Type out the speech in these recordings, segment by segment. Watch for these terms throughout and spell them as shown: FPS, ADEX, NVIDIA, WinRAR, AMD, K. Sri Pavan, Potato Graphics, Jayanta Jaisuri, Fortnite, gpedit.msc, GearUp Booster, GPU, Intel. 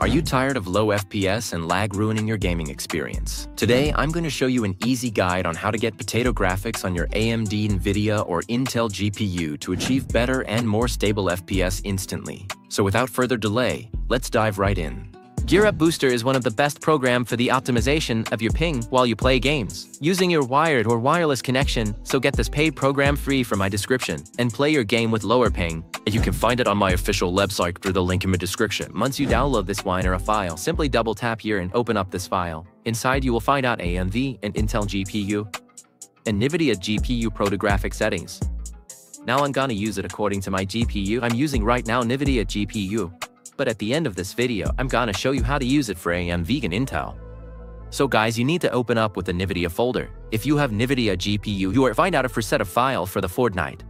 Are you tired of low FPS and lag ruining your gaming experience? Today, I'm going to show you an easy guide on how to get Potato Graphics on your AMD, NVIDIA, or Intel GPU to achieve better and more stable FPS instantly. So without further delay, let's dive right in. GearUp Booster is one of the best programs for the optimization of your ping while you play games, using your wired or wireless connection, so get this paid program free from my description and play your game with lower ping, and you can find it on my official website through the link in the description. Once you download this WinRAR file, simply double tap here and open up this file. Inside you will find out AMD and Intel GPU and NVIDIA GPU Potato Graphics settings. Now I'm gonna use it according to my GPU. I'm using right now NVIDIA GPU. But at the end of this video, I'm gonna show you how to use it for AMD and Intel. So guys, you need to open up with the NVIDIA folder. If you have NVIDIA GPU, you will find out a preset of file for the Fortnite,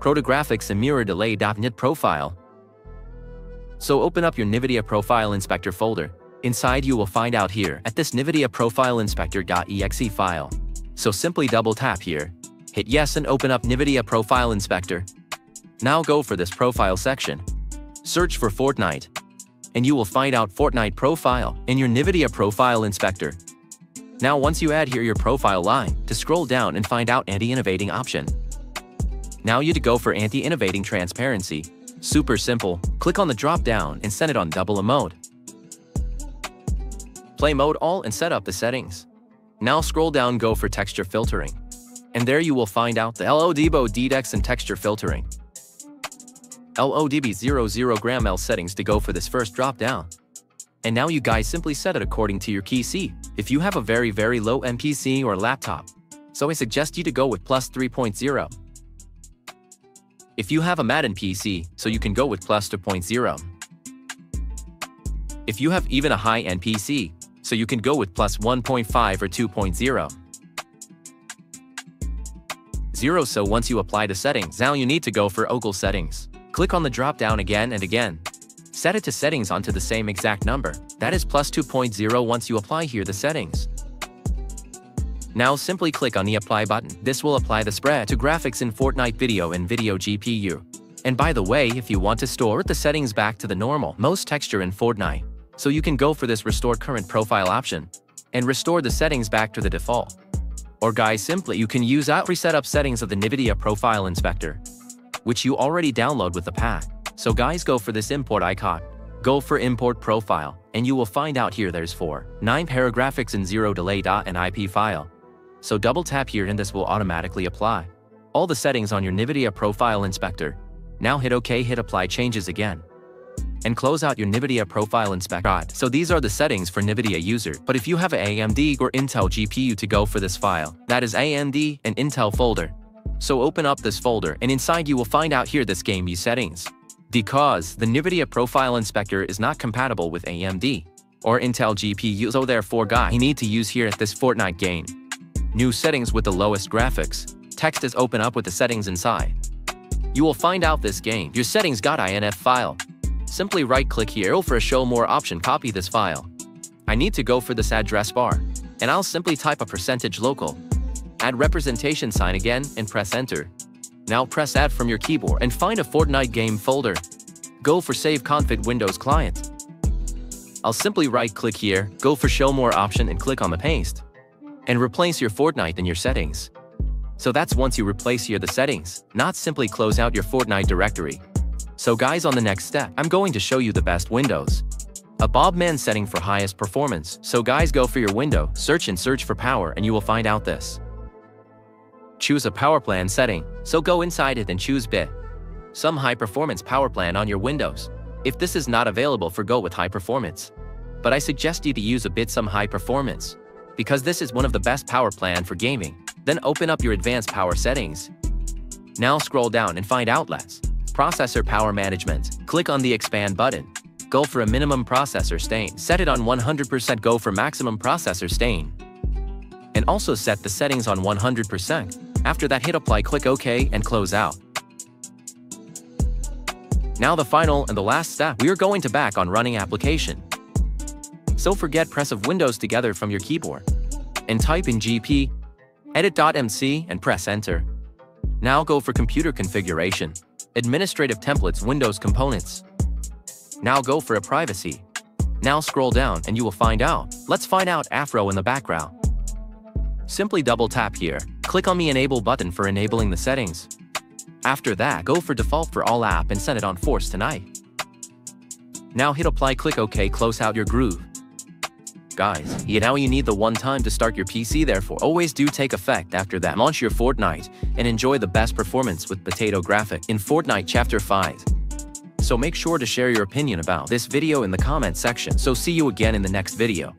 Potato Graphics and Mirror Delay.NIT profile. So open up your NVIDIA Profile Inspector folder. Inside you will find out here at this NVIDIA Profile Inspector.exe file. So simply double tap here, hit yes and open up NVIDIA Profile Inspector. Now go for this profile section. Search for Fortnite, and you will find out Fortnite profile in your NVIDIA Profile Inspector. Now once you add here your profile line, to scroll down and find out anti-innovating option. Now you to go for anti-innovating transparency. Super simple, click on the drop down and set it on double mode. Play mode all and set up the settings. Now scroll down, go for texture filtering. And there you will find out the LODBO DDEX and texture filtering. LODB 00 L settings to go for this first drop down. And now you guys simply set it according to your PC. If you have a very low PC or laptop, so I suggest you to go with plus 3.0. If you have a Madden PC, so you can go with plus 2.0. If you have even a high-end PC, so you can go with plus 1.5 or 2.0. So once you apply the settings, now you need to go for Ogle settings. Click on the drop down again and again. Set it to settings onto the same exact number, that is plus 2.0 once you apply here the settings. Now simply click on the apply button. This will apply the spread to graphics in Fortnite video and video GPU. And by the way, if you want to store the settings back to the normal, most texture in Fortnite, so you can go for this restore current profile option and restore the settings back to the default. Or guys, simply you can use out reset up settings of the NVIDIA Profile Inspector, which you already download with the pack. So guys, go for this import icon, go for import profile, and you will find out here there's 4.9 paragraphics and 0 delay.nip file. So double tap here and this will automatically apply all the settings on your NVIDIA Profile Inspector. Now hit OK, hit apply changes again, and close out your NVIDIA Profile Inspector. So these are the settings for NVIDIA user, but if you have an AMD or Intel GPU to go for this file, that is AMD and Intel folder. So open up this folder and inside you will find out here this game settings. Because the NVIDIA Profile Inspector is not compatible with AMD or Intel GPU, so therefore guys, you need to use here at this Fortnite game. New settings with the lowest graphics. Text is open up with the settings inside. You will find out this game, your settings.inf file. Simply right click here for a show more option, copy this file. I need to go for this address bar and I'll simply type a percentage local. Add representation sign again and press enter. Now press add from your keyboard and find a Fortnite game folder. Go for save config Windows client. I'll simply right click here, go for show more option and click on the paste. And replace your Fortnite in your settings. So that's once you replace here the settings, not simply close out your Fortnite directory. So guys, on the next step, I'm going to show you the best Windows. A Bobman setting for highest performance. So guys, go for your window, search and search for power and you will find out this. Choose a power plan setting, so go inside it and choose bit. Some high performance power plan on your Windows. If this is not available for go with high performance, but I suggest you to use a bit some high performance, because this is one of the best power plan for gaming. Then open up your advanced power settings. Now scroll down and find outlets, processor power management, click on the expand button. Go for a minimum processor stain, set it on 100%, go for maximum processor stain. And also set the settings on 100%. After that hit apply, click OK and close out. Now the final and the last step, we are going to back on running application. So forget press of Windows together from your keyboard and type in gpedit.msc and press enter. Now go for computer configuration, administrative templates, Windows components. Now go for a privacy, Now scroll down and you will find out. Let's find out Afro in the background. Simply double tap here. Click on the Enable button for enabling the settings. After that, go for Default for all app and set it on Force tonight. Now hit Apply, click OK, close out your groove. Guys, now you need the one time to start your PC, therefore always do take effect after that. Launch your Fortnite and enjoy the best performance with Potato Graphics in Fortnite Chapter 5. So make sure to share your opinion about this video in the comment section. So see you again in the next video.